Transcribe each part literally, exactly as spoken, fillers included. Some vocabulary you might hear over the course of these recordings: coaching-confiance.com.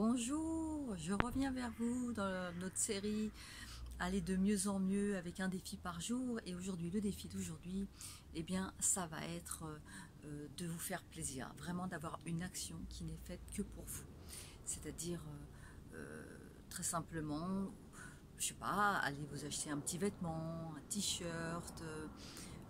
Bonjour, je reviens vers vous dans notre série « Aller de mieux en mieux » avec un défi par jour. Et aujourd'hui, le défi d'aujourd'hui, eh bien, ça va être euh, de vous faire plaisir, vraiment d'avoir une action qui n'est faite que pour vous. C'est-à-dire, euh, très simplement, je ne sais pas, allez vous acheter un petit vêtement, un t-shirt,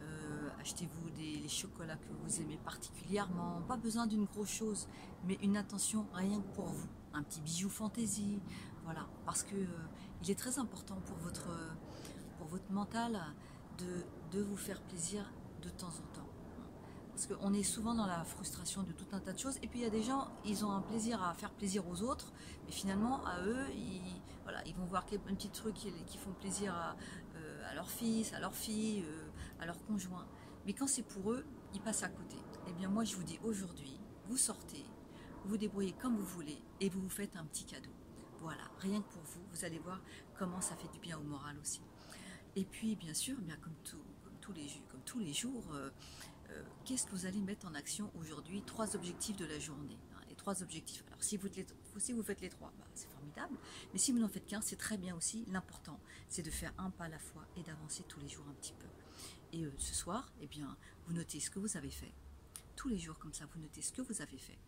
euh, achetez-vous des les chocolats que vous aimez particulièrement. Pas besoin d'une grosse chose, mais une attention rien que pour vous. Un petit bijou fantaisie, voilà, parce que euh, il est très important pour votre, pour votre mental de, de vous faire plaisir de temps en temps, parce qu'on est souvent dans la frustration de tout un tas de choses, et puis il y a des gens, ils ont un plaisir à faire plaisir aux autres, mais finalement à eux, ils, voilà, ils vont voir un petit truc qui, qui font plaisir à, euh, à leur fils, à leur fille, euh, à leur conjoint, mais quand c'est pour eux, ils passent à côté. Et bien moi je vous dis aujourd'hui, vous sortez, vous débrouillez comme vous voulez et vous vous faites un petit cadeau. Voilà, rien que pour vous, vous allez voir comment ça fait du bien au moral aussi. Et puis bien sûr, bien comme, tout, comme, tous, les, comme tous les jours, euh, euh, qu'est-ce que vous allez mettre en action aujourd'hui? Trois objectifs de la journée, hein, les trois objectifs. Alors si vous, les, si vous faites les trois, bah, c'est formidable, mais si vous n'en faites qu'un, c'est très bien aussi. L'important, c'est de faire un pas à la fois et d'avancer tous les jours un petit peu. Et euh, ce soir, eh bien, vous notez ce que vous avez fait. Tous les jours comme ça, vous notez ce que vous avez fait.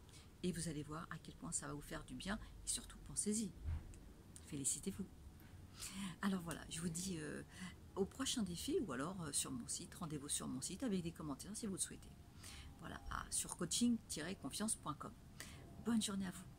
Et vous allez voir à quel point ça va vous faire du bien. Et surtout, pensez-y. Félicitez-vous. Alors voilà, je vous dis euh, au prochain défi, ou alors euh, sur mon site. Rendez-vous sur mon site avec des commentaires si vous le souhaitez. Voilà, à, sur coaching tiret confiance point com. Bonne journée à vous.